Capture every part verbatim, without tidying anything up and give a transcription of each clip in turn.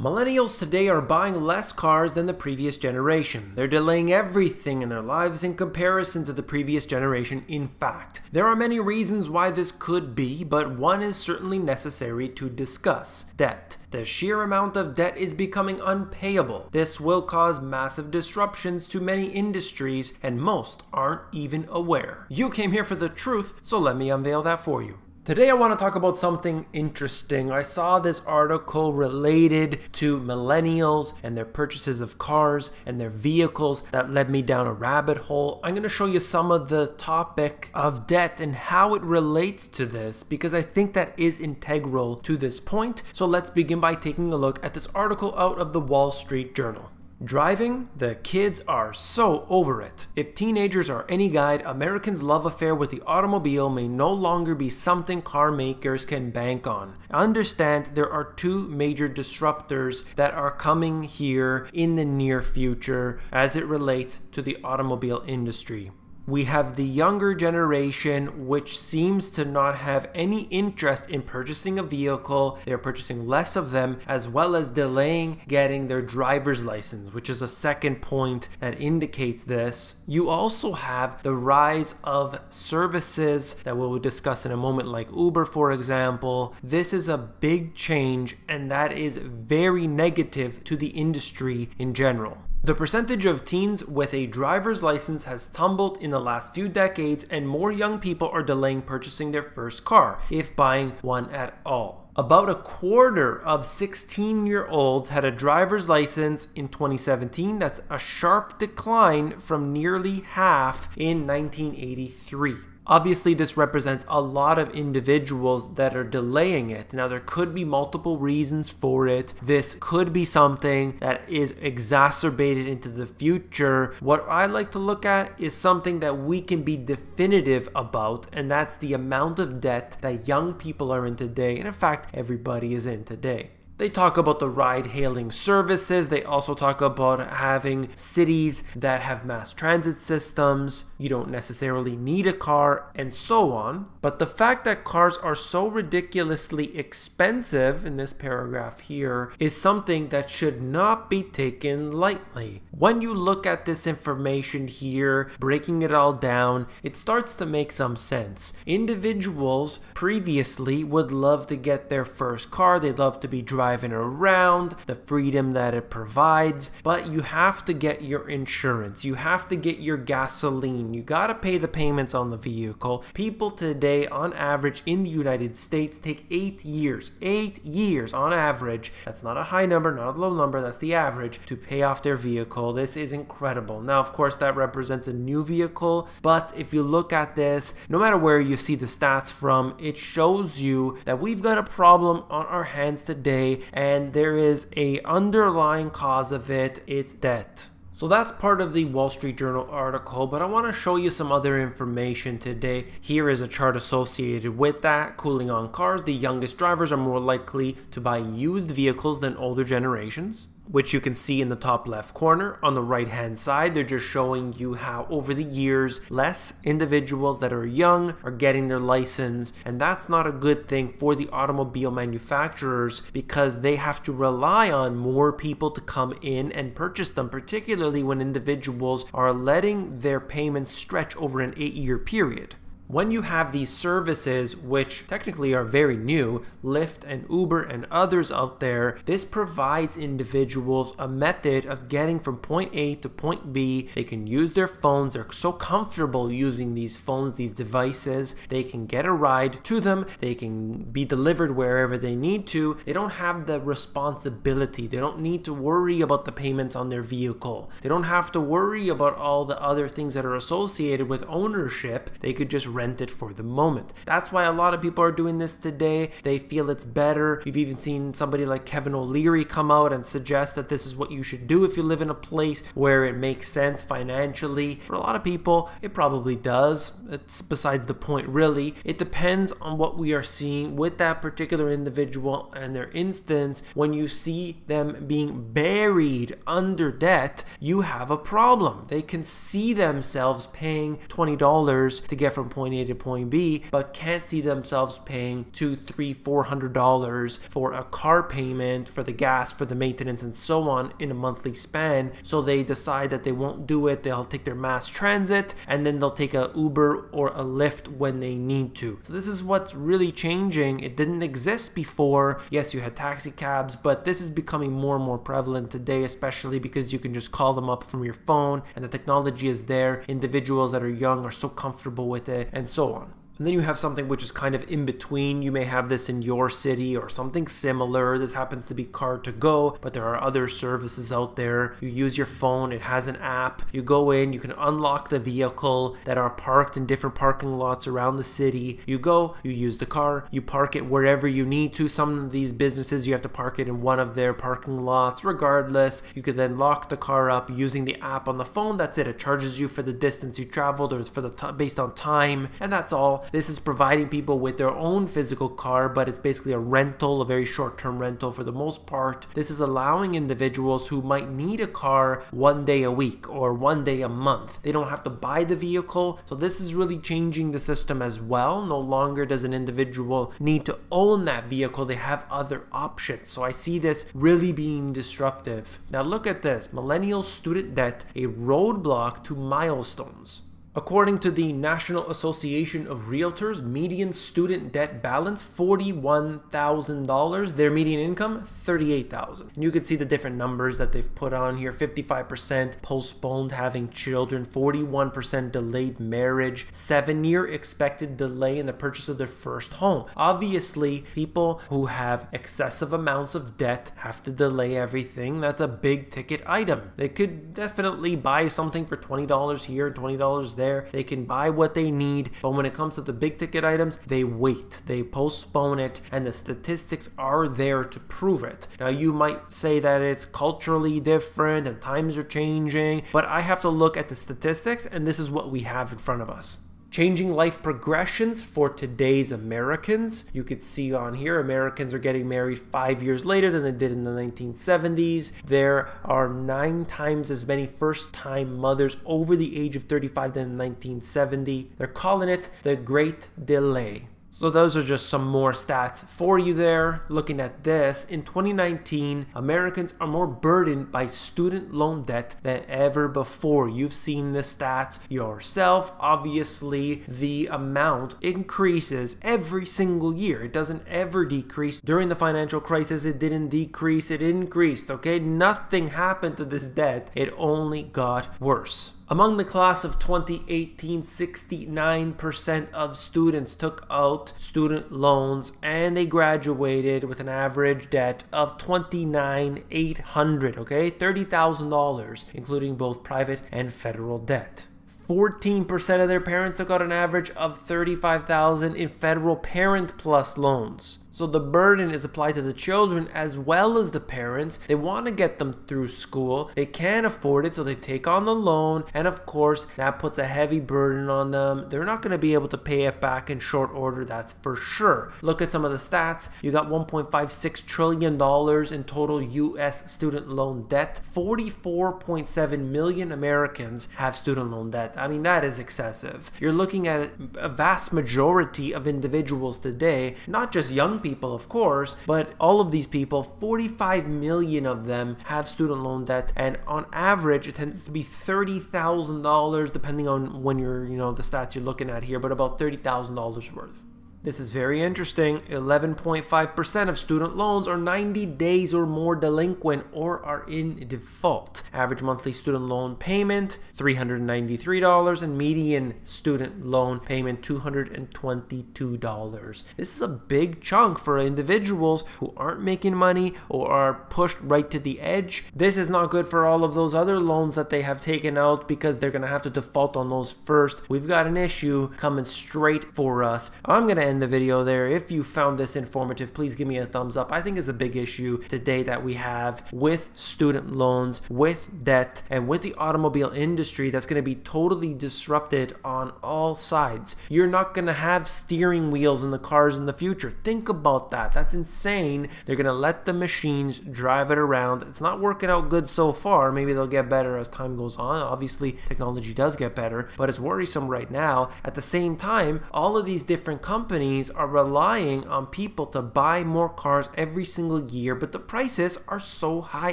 Millennials today are buying less cars than the previous generation. They're delaying everything in their lives in comparison to the previous generation, in fact. There are many reasons why this could be, but one is certainly necessary to discuss: debt. The sheer amount of debt is becoming unpayable. This will cause massive disruptions to many industries, and most aren't even aware. You came here for the truth, so let me unveil that for you. Today I want to talk about something interesting. I saw this article related to millennials and their purchases of cars and their vehicles that led me down a rabbit hole. I'm going to show you some of the topic of debt and how it relates to this, because I think that is integral to this point. So let's begin by taking a look at this article out of the Wall Street Journal. Driving? The kids are so over it. If teenagers are any guide, Americans' love affair with the automobile may no longer be something car makers can bank on. Understand there are two major disruptors that are coming here in the near future as it relates to the automobile industry. We have the younger generation, which seems to not have any interest in purchasing a vehicle. They're purchasing less of them, as well as delaying getting their driver's license, which is a second point that indicates this. You also have the rise of services that we'll discuss in a moment, like Uber, for example. This is a big change, and that is very negative to the industry in general. The percentage of teens with a driver's license has tumbled in the last few decades, and more young people are delaying purchasing their first car, if buying one at all. About a quarter of sixteen-year-olds had a driver's license in twenty seventeen. That's a sharp decline from nearly half in nineteen eighty-three. Obviously, this represents a lot of individuals that are delaying it. Now, there could be multiple reasons for it. This could be something that is exacerbated into the future. What I like to look at is something that we can be definitive about, and that's the amount of debt that young people are in today, and in fact, everybody is in today. They talk about the ride-hailing services. They also talk about having cities that have mass transit systems. You don't necessarily need a car, and so on. But the fact that cars are so ridiculously expensive, in this paragraph here, is something that should not be taken lightly. When you look at this information here, breaking it all down, it starts to make some sense. Individuals previously would love to get their first car. They'd love to be driving Driving around, the freedom that it provides, but you have to get your insurance, you have to get your gasoline, you gotta pay the payments on the vehicle. People today, on average, in the United States, take eight years, eight years on average. That's not a high number, not a low number, that's the average, to pay off their vehicle. This is incredible. Now, of course, that represents a new vehicle, but if you look at this, no matter where you see the stats from, it shows you that we've got a problem on our hands today. And there is an underlying cause of it. It's debt. So that's part of the Wall Street Journal article, but I want to show you some other information today. Here is a chart associated with that. Cooling on cars, the youngest drivers are more likely to buy used vehicles than older generations, which you can see in the top left corner. On the right hand side, they're just showing you how over the years, less individuals that are young are getting their license. And that's not a good thing for the automobile manufacturers, because they have to rely on more people to come in and purchase them, particularly when individuals are letting their payments stretch over an eight-year period. When you have these services, which technically are very new, Lyft and Uber and others out there, this provides individuals a method of getting from point A to point B. They can use their phones. They're so comfortable using these phones, these devices. They can get a ride to them. They can be delivered wherever they need to. They don't have the responsibility. They don't need to worry about the payments on their vehicle. They don't have to worry about all the other things that are associated with ownership. They could just rent it for the moment. That's why a lot of people are doing this today. They feel it's better. You've even seen somebody like Kevin O'Leary come out and suggest that this is what you should do if you live in a place where it makes sense financially. For a lot of people, it probably does. It's besides the point, really. It depends on what we are seeing with that particular individual and their instance. When you see them being buried under debt, you have a problem. They can see themselves paying twenty dollars to get from point point A to point B, but can't see themselves paying two, three, four hundred dollars for a car payment, for the gas, for the maintenance, and so on in a monthly span. So they decide that they won't do it. They'll take their mass transit, and then they'll take a Uber or a Lyft when they need to. So this is what's really changing. It didn't exist before. Yes, you had taxi cabs, but this is becoming more and more prevalent today, especially because you can just call them up from your phone and the technology is there. Individuals that are young are so comfortable with it, and so on. And then you have something which is kind of in between. You may have this in your city or something similar. This happens to be Car to Go, but there are other services out there. You use your phone, it has an app. You go in, you can unlock the vehicle that are parked in different parking lots around the city. You go, you use the car, you park it wherever you need to. Some of these businesses, you have to park it in one of their parking lots. Regardless, you could then lock the car up using the app on the phone. That's it. It charges you for the distance you traveled or for the t- based on time, and that's all. This is providing people with their own physical car, but it's basically a rental, a very short-term rental for the most part. This is allowing individuals who might need a car one day a week or one day a month. They don't have to buy the vehicle. So this is really changing the system as well. No longer does an individual need to own that vehicle. They have other options. So I see this really being disruptive. Now look at this. Millennial student debt, a roadblock to milestones. According to the National Association of Realtors, median student debt balance forty-one thousand dollars, their median income thirty-eight thousand dollars. And you can see the different numbers that they've put on here. fifty-five percent postponed having children, forty-one percent delayed marriage, seven year expected delay in the purchase of their first home. Obviously, people who have excessive amounts of debt have to delay everything. That's a big ticket item. They could definitely buy something for twenty dollars here and twenty dollars there. There. They can buy what they need, but when it comes to the big ticket items, they wait, they postpone it, and the statistics are there to prove it. Now you might say that it's culturally different and times are changing, but I have to look at the statistics, and this is what we have in front of us. Changing life progressions for today's Americans. You could see on here, Americans are getting married five years later than they did in the nineteen seventies. There are nine times as many first-time mothers over the age of thirty-five than in nineteen seventy. They're calling it the Great Delay. So those are just some more stats for you there. Looking at this, in twenty nineteen, Americans are more burdened by student loan debt than ever before. You've seen the stats yourself. Obviously, the amount increases every single year. It doesn't ever decrease. During the financial crisis, it didn't decrease, it increased, okay? Nothing happened to this debt. It only got worse. Among the class of twenty eighteen, sixty-nine percent of students took out student loans, and they graduated with an average debt of twenty-nine thousand eight hundred dollars, okay? thirty thousand dollars, including both private and federal debt. fourteen percent of their parents took out an average of thirty-five thousand dollars in federal Parent PLUS loans. So the burden is applied to the children as well as the parents. They want to get them through school. They can't afford it, so they take on the loan. And of course, that puts a heavy burden on them. They're not going to be able to pay it back in short order, that's for sure. Look at some of the stats. You got one point five six trillion dollars in total U S student loan debt. forty-four point seven million Americans have student loan debt. I mean, that is excessive. You're looking at a vast majority of individuals today, not just young people. people of course, but all of these people, forty-five million of them have student loan debt, and on average it tends to be thirty thousand dollars, depending on when you're, you know, the stats you're looking at here, but about thirty thousand dollars worth. This is very interesting. eleven point five percent of student loans are ninety days or more delinquent or are in default. Average monthly student loan payment, three hundred ninety-three dollars, and median student loan payment, two hundred twenty-two dollars. This is a big chunk for individuals who aren't making money or are pushed right to the edge. This is not good for all of those other loans that they have taken out, because they're going to have to default on those first. We've got an issue coming straight for us. I'm going to end the video there. If you found this informative, please give me a thumbs up. I think it's a big issue today that we have with student loans, with debt, and with the automobile industry that's going to be totally disrupted on all sides. You're not going to have steering wheels in the cars in the future. Think about that. That's insane. They're going to let the machines drive it around. It's not working out good so far. Maybe they'll get better as time goes on. Obviously, technology does get better, but it's worrisome right now. At the same time, all of these different companies are relying on people to buy more cars every single year, but the prices are so high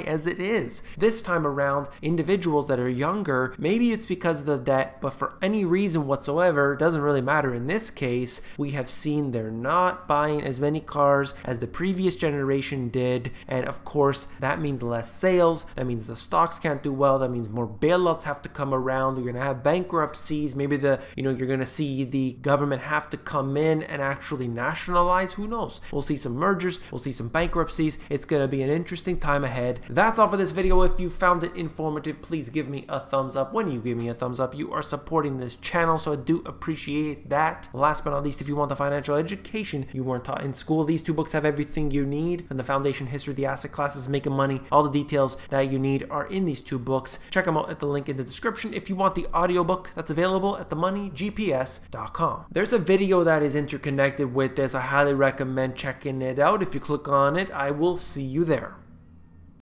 as it is. This time around, individuals that are younger, maybe it's because of the debt, but for any reason whatsoever, it doesn't really matter. In this case, we have seen they're not buying as many cars as the previous generation did, and of course, that means less sales, that means the stocks can't do well, that means more bailouts have to come around, you're gonna have bankruptcies, maybe the, you know, you're gonna see the government have to come in and actually nationalize, who knows? We'll see some mergers, we'll see some bankruptcies, it's gonna be an interesting time ahead. That's all for this video. If you found it informative, please give me a thumbs up. When you give me a thumbs up, you are supporting this channel, so I do appreciate that. Last but not least, if you want the financial education you weren't taught in school, these two books have everything you need, and the foundation history, the asset classes, making money, all the details that you need are in these two books. Check them out at the link in the description. If you want the audiobook, that's available at the money G P S dot com. There's a video that is interconnected with this. I highly recommend checking it out. If you click on it, I will see you there.